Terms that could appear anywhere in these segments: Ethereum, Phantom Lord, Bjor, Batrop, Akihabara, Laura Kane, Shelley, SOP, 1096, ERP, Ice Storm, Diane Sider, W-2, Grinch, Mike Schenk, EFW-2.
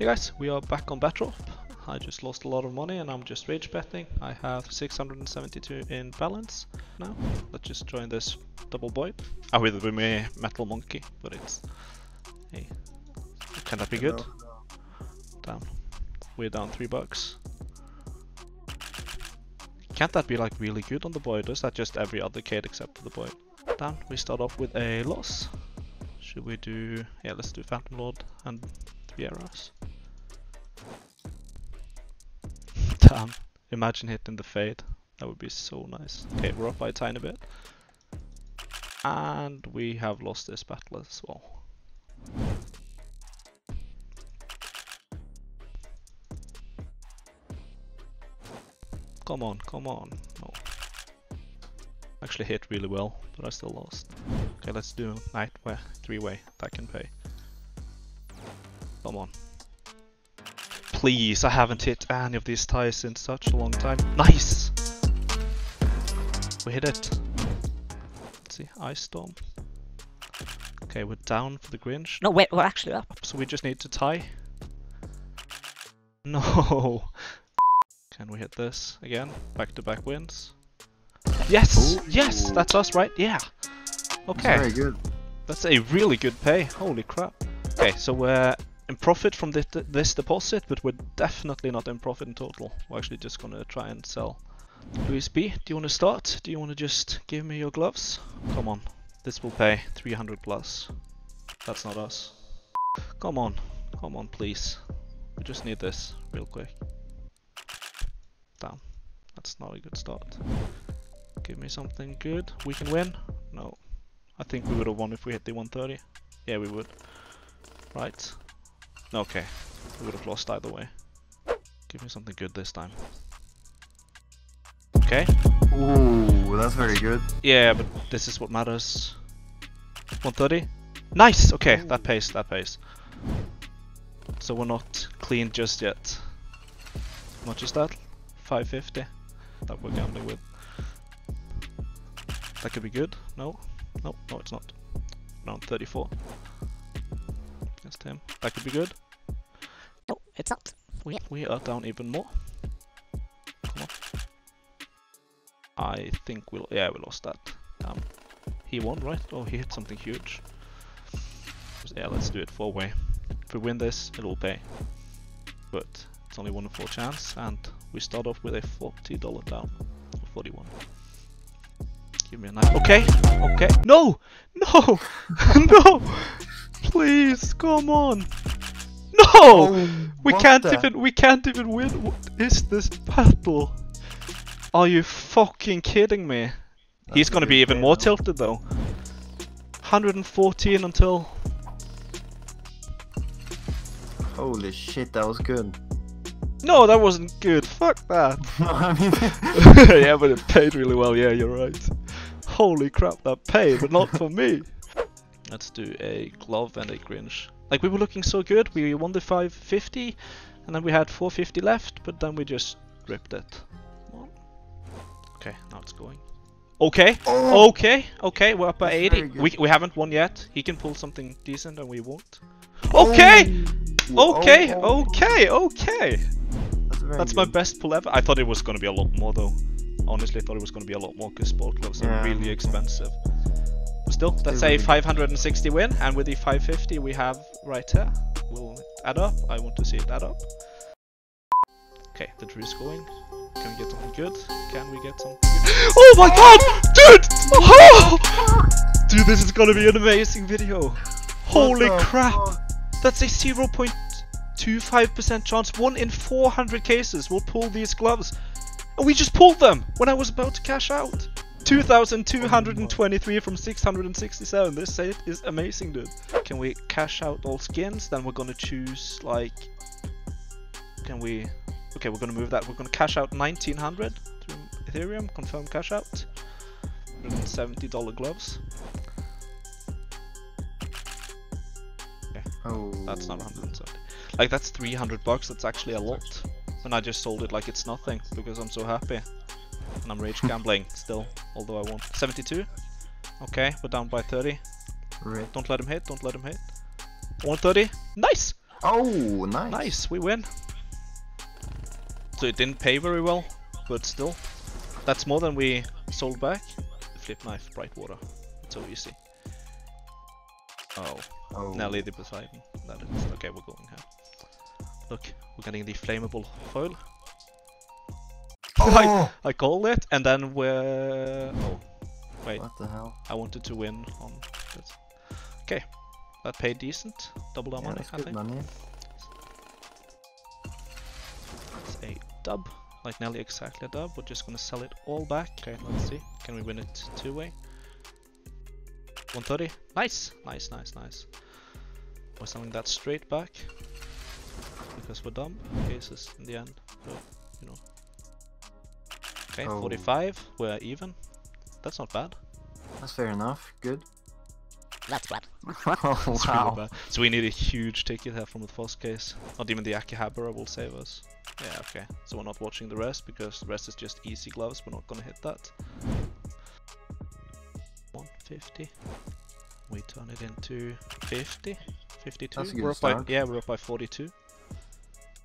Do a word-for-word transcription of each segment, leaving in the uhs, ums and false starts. Hey guys, we are back on Batrop. I just lost a lot of money and I'm just rage betting. I have six hundred seventy-two in balance now. Let's just join this double boy. I will be my metal monkey, but it's... Hey, can that be good? No, no. Damn, we're down three bucks. Can't that be like really good on the boy? Or is that just every other kid except for the boy? Damn, we start off with a loss. Should we do... yeah, let's do Phantom Lord and three arrows. Damn, imagine hitting the fade. That would be so nice. Okay, we're up by a tiny bit. And we have lost this battle as well. Come on, come on. No. Actually hit really well, but I still lost. Okay, let's do night where three-way. That can pay. Come on. Please, I haven't hit any of these ties in such a long time. Nice! We hit it. Let's see, Ice Storm. Okay, we're down for the Grinch. No, wait, we're actually up. So we just need to tie. No! Can we hit this again? Back-to-back wins. Yes! Ooh. Yes! That's us, right? Yeah! Okay. Very good. That's a really good pay. Holy crap. Okay, so we're... in profit from this, this deposit, but we're definitely not in profit in total. We're actually just gonna try and sell. Luis B, do you want to start? Do you want to just give me your gloves? Come on, this will pay three hundred plus. That's not us. Come on, come on, please. We just need this real quick. Damn, that's not a good start. Give me something good. We can win. No, I think we would have won if we hit the one thirty. Yeah, we would. Right. Okay, we would have lost either way. Give me something good this time. Okay. Ooh, that's very good. Yeah, but this is what matters. one thirty. Nice! Okay, that pays, that pays. So we're not clean just yet. How much is that? five fifty. That we're gambling with. That could be good. No, no, no, it's not. Round thirty-four. Him. That could be good. No, it's not. We, we are down even more. Come on. I think we'll... yeah, we lost that. Damn. He won, right? Oh, he hit something huge. Yeah, let's do it four-way. If we win this, it'll pay. But it's only one in four chance, and we start off with a forty dollar down. forty-one. Give me a knife. Okay! Okay! No! No! No! Please, come on! No! Oh, we can't the? even we can't even win. What is this battle? Are you fucking kidding me? That's He's gonna be even more now. tilted though. one hundred fourteen until. Holy shit, that was good. No, that wasn't good. Fuck that. Yeah, but it paid really well. Yeah, you're right. Holy crap, that paid, but not for me. Let's do a glove and a Grinch. Like, we were looking so good, we won the five fifty, and then we had four fifty left, but then we just ripped it. Okay, now it's going. Okay, oh. okay, okay, we're up by eighty. We, we haven't won yet. He can pull something decent and we won't. Okay! Oh. Okay, oh. okay, okay! That's, That's my good. best pull ever. I thought it was going to be a lot more, though. Honestly, I thought it was going to be a lot more, because sport gloves yeah. are really expensive. Still, that's a five hundred sixty win, and with the five fifty we have right here, we'll add up. I want to see it add up. Okay, the drew's going. Can we get something good? Can we get something good? Oh my god! Dude! Oh! Dude, this is gonna be an amazing video! Holy crap! That's a zero point two five percent chance, one in four hundred cases we'll pull these gloves. And we just pulled them when I was about to cash out! two thousand two hundred twenty-three from six hundred sixty-seven. This set is amazing, dude. Can we cash out all skins? Then we're gonna choose, like... Can we... Okay, we're gonna move that. We're gonna cash out nineteen hundred through Ethereum. Confirm cash out. one hundred seventy dollar gloves. Okay. Oh. That's not one hundred seventy. Like, that's three hundred bucks. That's actually a lot. And I just sold it like it's nothing because I'm so happy. And I'm rage gambling still, although I won. seventy-two. Okay, we're down by thirty. Rip. Don't let him hit, don't let him hit. one thirty. Nice! Oh, nice. Nice, we win. So it didn't pay very well, but still. That's more than we sold back. Flip knife, bright water. It's so easy. Oh. oh. Now Lady Poseidon. That is. Okay, we're going here. Look, we're getting the flammable foil. Oh. I, I called it, and then we're... Oh. Wait. What the hell? I wanted to win on this. Okay. That paid decent. Double our yeah, money, I think. Money. It's a dub. Like nearly exactly a dub. We're just gonna sell it all back. Okay, let's see. Can we win it two-way? one thirty. Nice! Nice, nice, nice. We're selling that straight back. Because we're dumb. Cases in the end. But, you know. Okay, oh. forty-five. We're even. That's not bad. That's fair enough. Good. That's bad. Oh, that's wow. Really bad. So we need a huge ticket here from the first case. Not even the Akihabara will save us. Yeah, okay. So we're not watching the rest because the rest is just easy gloves. We're not gonna hit that. one fifty. We turn it into fifty. fifty-two. That's a good we're up by, yeah, we're up by forty-two.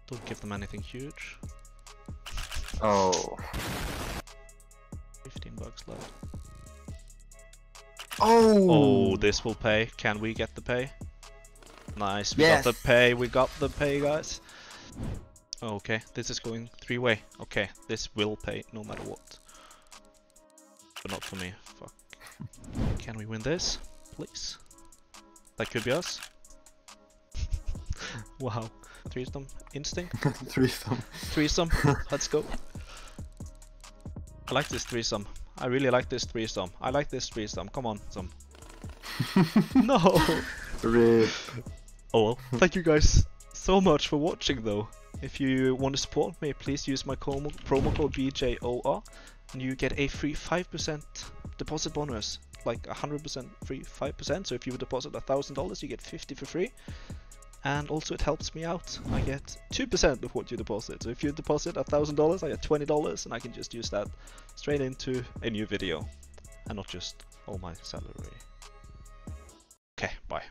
Don't give them anything huge. Oh. fifteen bucks left. Oh! Oh, this will pay. Can we get the pay? Nice, we yes. got the pay, we got the pay, guys. Okay, this is going three-way. Okay, this will pay no matter what. But not for me, fuck. Can we win this, please? That could be us. Wow. Threesome instinct? Threesome. Threesome, let's go. I like this threesome. I really like this threesome. I like this threesome. Come on, some. No. Rip. Oh well. Thank you guys so much for watching, though. If you want to support me, please use my promo, promo code B J O R, and you get a free five percent deposit bonus, like a hundred percent free five percent. So if you deposit a thousand dollars, you get fifty for free. And also it helps me out. I get two percent of what you deposit. So if you deposit one thousand dollars, I get twenty dollars, and I can just use that straight into a new video. And not just all my salary. Okay, bye.